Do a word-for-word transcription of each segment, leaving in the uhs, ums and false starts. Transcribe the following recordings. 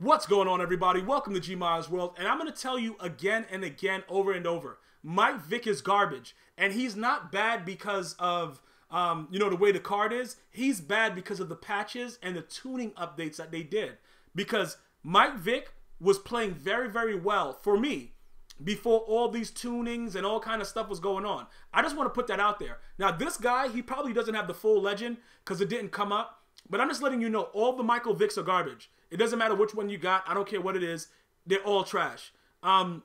What's going on, everybody? Welcome to GmiasWorld, and I'm going to tell you again and again, over and over, Mike Vick is garbage, and he's not bad because of, um, you know, the way the card is. He's bad because of the patches and the tuning updates that they did, because Mike Vick was playing very, very well for me before all these tunings and all kind of stuff was going on. I just want to put that out there. Now, this guy, he probably doesn't have the full legend because it didn't come up, but I'm just letting you know, all the Michael Vicks are garbage. It doesn't matter which one you got. I don't care what it is. They're all trash. Um,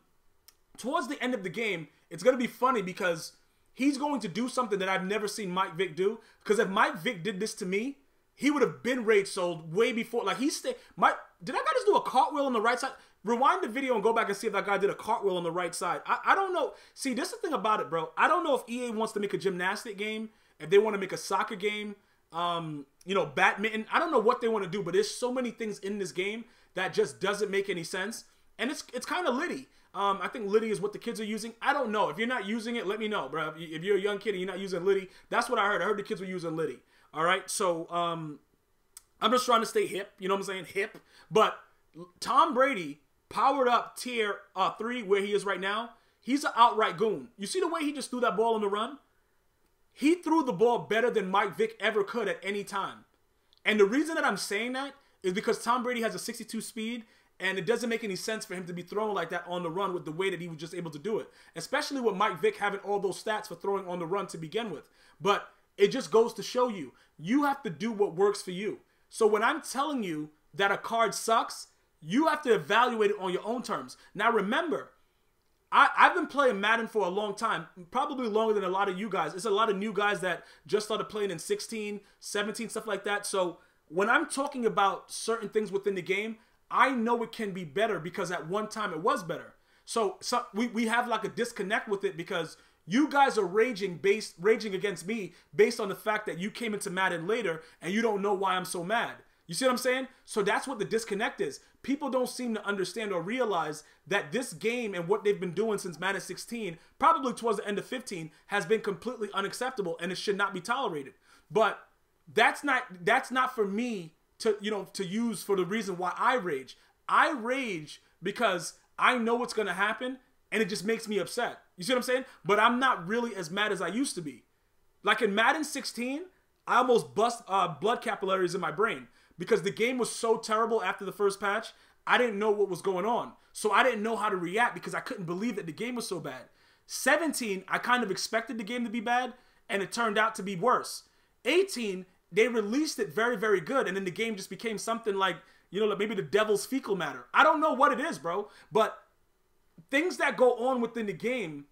towards the end of the game, it's going to be funny because he's going to do something that I've never seen Mike Vick do. Because if Mike Vick did this to me, he would have been rage sold way before. Like, he stayed. Mike, did that guy just do a cartwheel on the right side? Rewind the video and go back and see if that guy did a cartwheel on the right side. I, I don't know. See, this is the thing about it, bro. I don't know if E A wants to make a gymnastic game, if they want to make a soccer game. Um, you know, badminton. I don't know what they want to do, but there's so many things in this game that just doesn't make any sense. And it's it's kind of Liddy. Um, I think Liddy is what the kids are using. I don't know. If you're not using it, let me know, bro. If you're a young kid and you're not using Liddy, that's what I heard. I heard the kids were using Liddy. All right. So um, I'm just trying to stay hip. You know what I'm saying? Hip. But Tom Brady powered up tier uh, three where he is right now. He's an outright goon. You see the way he just threw that ball on the run? He threw the ball better than Mike Vick ever could at any time. And the reason that I'm saying that is because Tom Brady has a sixty-two speed, and it doesn't make any sense for him to be thrown like that on the run with the way that he was just able to do it. Especially with Mike Vick having all those stats for throwing on the run to begin with. But it just goes to show you, you have to do what works for you. So when I'm telling you that a card sucks, you have to evaluate it on your own terms. Now remember, I, I've been playing Madden for a long time, probably longer than a lot of you guys. It's a lot of new guys that just started playing in sixteen, seventeen, stuff like that. So when I'm talking about certain things within the game, I know it can be better because at one time it was better. So, so we, we have like a disconnect with it because you guys are raging based, raging against me based on the fact that you came into Madden later and you don't know why I'm so mad. You see what I'm saying? So that's what the disconnect is. People don't seem to understand or realize that this game and what they've been doing since Madden sixteen, probably towards the end of fifteen, has been completely unacceptable and it should not be tolerated. But that's not that's not for me to, you know, to use for the reason why I rage. I rage because I know what's going to happen and it just makes me upset. You see what I'm saying? But I'm not really as mad as I used to be. Like in Madden sixteen, I almost bust uh, blood capillaries in my brain. Because the game was so terrible after the first patch, I didn't know what was going on. So I didn't know how to react because I couldn't believe that the game was so bad. seventeen, I kind of expected the game to be bad, and it turned out to be worse. eighteen, they released it very, very good, and then the game just became something like, you know, like maybe the devil's fecal matter. I don't know what it is, bro. But things that go on within the game,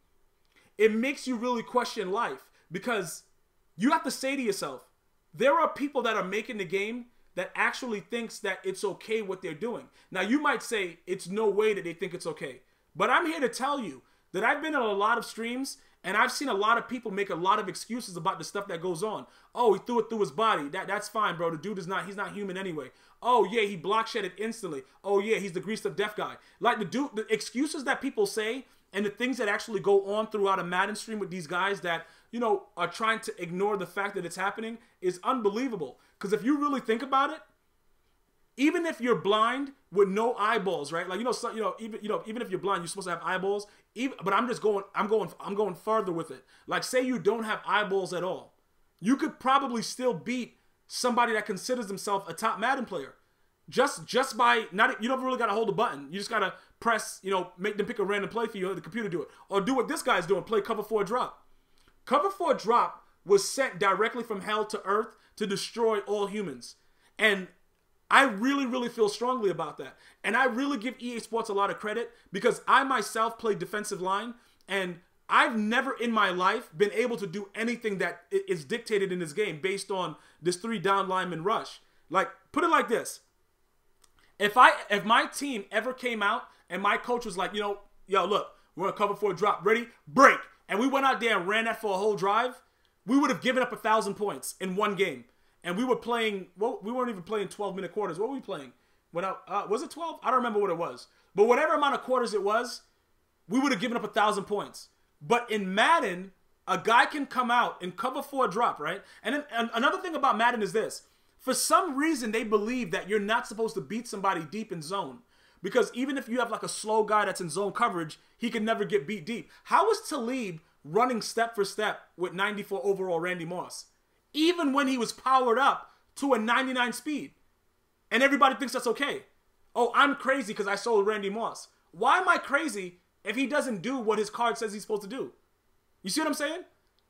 it makes you really question life. Because you have to say to yourself, there are people that are making the game that actually thinks that it's okay what they're doing. Now, you might say it's no way that they think it's okay. But I'm here to tell you that I've been on a lot of streams, and I've seen a lot of people make a lot of excuses about the stuff that goes on. Oh, he threw it through his body. That, that's fine, bro. The dude is not, he's not human anyway. Oh, yeah, he block shed it instantly. Oh, yeah, he's the greased up deaf guy. Like the, dude, the excuses that people say and the things that actually go on throughout a Madden stream with these guys that, you know, are trying to ignore the fact that it's happening is unbelievable. Because if you really think about it, even if you're blind with no eyeballs, right? Like, you know, so, you know, even you know, even if you're blind, you're supposed to have eyeballs. Even, but I'm just going, I'm going, I'm going further with it. Like, say you don't have eyeballs at all, you could probably still beat somebody that considers himself a top Madden player, just just by not. You don't really gotta hold a button. You just gotta press. You know, make them pick a random play for you, let the computer do it, or do what this guy's doing: play cover four drop. Cover four drop was sent directly from hell to earth to destroy all humans. And I really, really feel strongly about that. And I really give E A Sports a lot of credit because I myself played defensive line, and I've never in my life been able to do anything that is dictated in this game based on this three down lineman rush. Like, put it like this. If I, if my team ever came out and my coach was like, you know, yo, look, we're going to cover for a drop. Ready? Break. And we went out there and ran that for a whole drive, we would have given up a thousand points in one game. And we were playing, well, we weren't even playing twelve minute quarters. What were we playing? When I, uh, was it twelve? I don't remember what it was. But whatever amount of quarters it was, we would have given up a thousand points. But in Madden, a guy can come out and cover for a drop, right? And then and another thing about Madden is this. For some reason, they believe that you're not supposed to beat somebody deep in zone. Because even if you have like a slow guy that's in zone coverage, he can never get beat deep. How is Talib running step for step with ninety-four overall Randy Moss? Even when he was powered up to a ninety-nine speed. And everybody thinks that's okay. Oh, I'm crazy because I sold Randy Moss. Why am I crazy if he doesn't do what his card says he's supposed to do? You see what I'm saying?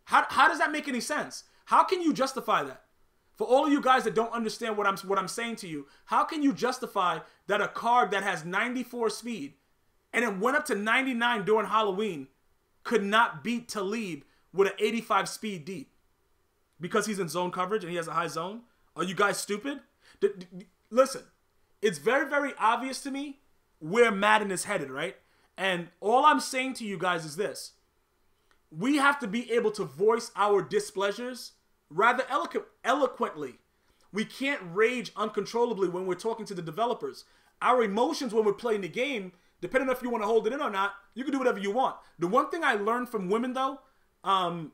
How, how does that make any sense? How can you justify that? For all of you guys that don't understand what I'm, what I'm saying to you, how can you justify that a card that has ninety-four speed and it went up to ninety-nine during Halloween could not beat Talib with an eighty-five speed deep? Because he's in zone coverage and he has a high zone? Are you guys stupid? D d listen, it's very, very obvious to me where Madden is headed, right? And all I'm saying to you guys is this. We have to be able to voice our displeasures rather eloqu eloquently. We can't rage uncontrollably when we're talking to the developers. Our emotions when we're playing the game, depending on if you want to hold it in or not, you can do whatever you want. The one thing I learned from women, though, um,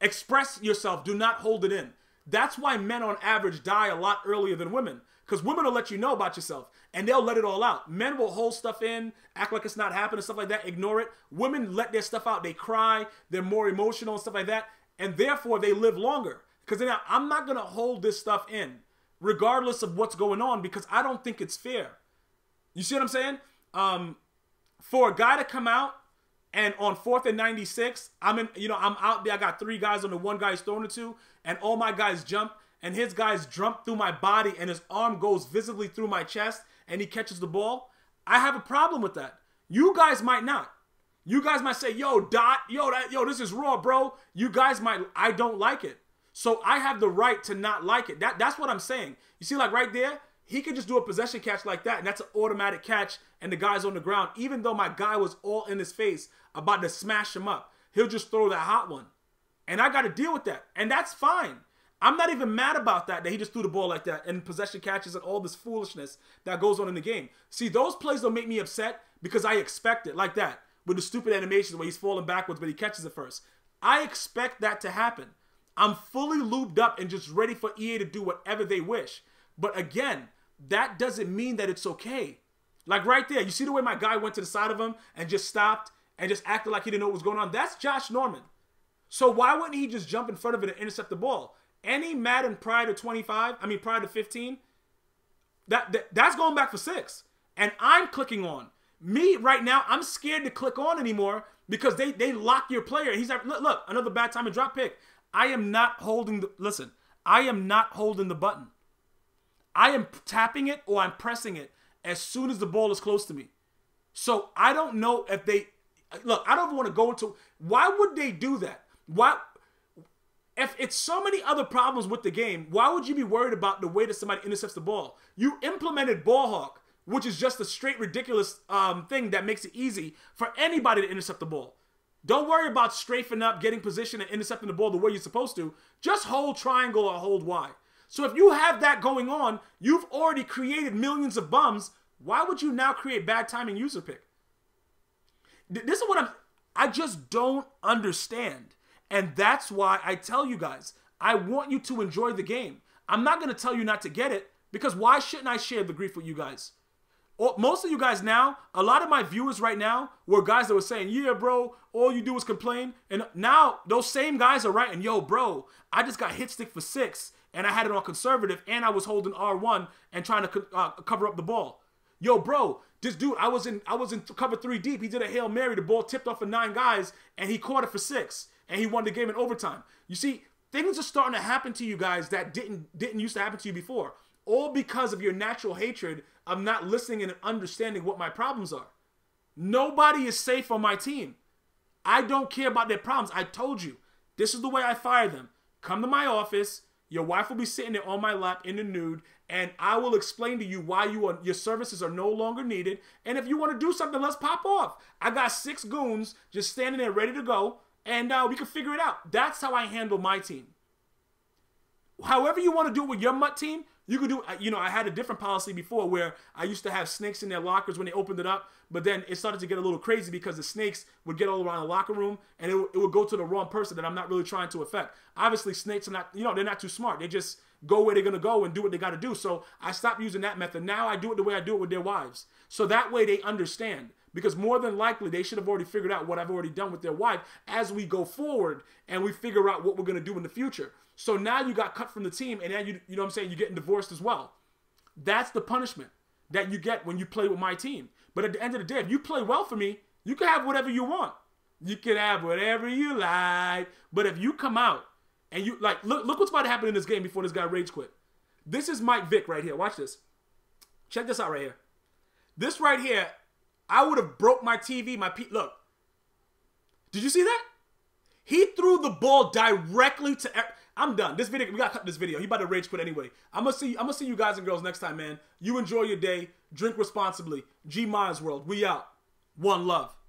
express yourself. Do not hold it in. That's why men on average die a lot earlier than women. Because women will let you know about yourself, and they'll let it all out. Men will hold stuff in, act like it's not happening, stuff like that, ignore it. Women let their stuff out. They cry. They're more emotional and stuff like that, and therefore they live longer. Because I'm not going to hold this stuff in, regardless of what's going on, because I don't think it's fair. You see what I'm saying? Um, for a guy to come out, and on fourth and ninety-six, I'm in, you know, I'm out there. I got three guys on the one guy's throwing it to, and all my guys jump. And his guys jump through my body and his arm goes visibly through my chest and he catches the ball. I have a problem with that. You guys might not. You guys might say, yo, Dot, yo, that, yo, this is raw, bro. You guys might, I don't like it. So I have the right to not like it. That, that's what I'm saying. You see, like right there, he could just do a possession catch like that and that's an automatic catch and the guy's on the ground. Even though my guy was all in his face about to smash him up, he'll just throw that hot one. And I got to deal with that. And that's fine. I'm not even mad about that, that he just threw the ball like that and possession catches and all this foolishness that goes on in the game. See, those plays don't make me upset because I expect it like that with the stupid animations where he's falling backwards but he catches it first. I expect that to happen. I'm fully lubed up and just ready for E A to do whatever they wish. But again, that doesn't mean that it's okay. Like right there, you see the way my guy went to the side of him and just stopped and just acted like he didn't know what was going on? That's Josh Norman. So why wouldn't he just jump in front of it and intercept the ball? Any Madden prior to twenty-five, I mean prior to fifteen, that, that that's going back for six. And I'm clicking on. Me right now, I'm scared to click on anymore because they, they lock your player. He's like, look, look, another bad time to drop pick. I am not holding the, listen, I am not holding the button. I am tapping it or I'm pressing it as soon as the ball is close to me. So I don't know if they, look, I don't want to go into, why would they do that? Why? If it's so many other problems with the game, why would you be worried about the way that somebody intercepts the ball? You implemented BallHawk, which is just a straight ridiculous um, thing that makes it easy for anybody to intercept the ball. Don't worry about strafing up, getting position, and intercepting the ball the way you're supposed to. Just hold triangle or hold Y. So if you have that going on, you've already created millions of bums. Why would you now create bad timing user pick? This is what I'm... I just don't understand. And that's why I tell you guys, I want you to enjoy the game. I'm not going to tell you not to get it, because why shouldn't I share the grief with you guys? Or most of you guys now, a lot of my viewers right now were guys that were saying, yeah, bro, all you do is complain. And now those same guys are writing, yo, bro, I just got hit stick for six, and I had it on conservative, and I was holding R one and trying to uh, cover up the ball. Yo, bro, this dude, I was in, I was in cover three deep. He did a Hail Mary. The ball tipped off of nine guys, and he caught it for six. And he won the game in overtime. You see, things are starting to happen to you guys that didn't didn't used to happen to you before. All because of your natural hatred of not listening and understanding what my problems are. Nobody is safe on my team. I don't care about their problems. I told you, this is the way I fire them. Come to my office. Your wife will be sitting there on my lap in the nude. And I will explain to you why you are, your services are no longer needed. And if you want to do something, let's pop off. I got six goons just standing there ready to go. And uh, we can figure it out. That's how I handle my team. However you want to do it with your mutt team, you could do, you know, I had a different policy before where I used to have snakes in their lockers when they opened it up, but then it started to get a little crazy because the snakes would get all around the locker room and it, it would go to the wrong person that I'm not really trying to affect. Obviously, snakes are not, you know, they're not too smart. They just, go where they're going to go and do what they got to do. So I stopped using that method. Now I do it the way I do it with their wives. So that way they understand, because more than likely they should have already figured out what I've already done with their wife as we go forward and we figure out what we're going to do in the future. So now you got cut from the team, and then you, you know what I'm saying, you're getting divorced as well. That's the punishment that you get when you play with my team. But at the end of the day, if you play well for me, you can have whatever you want. You can have whatever you like. But if you come out and you, like, look, look what's about to happen in this game before this guy rage quit. This is Mike Vick right here. Watch this. Check this out right here. This right here, I would have broke my T V, my P, look. Did you see that? He threw the ball directly to, I'm done. This video, we gotta cut this video. He about to rage quit anyway. I'm gonna see, I'm gonna see you guys and girls next time, man. You enjoy your day. Drink responsibly. GmiasWorld. We out. One love.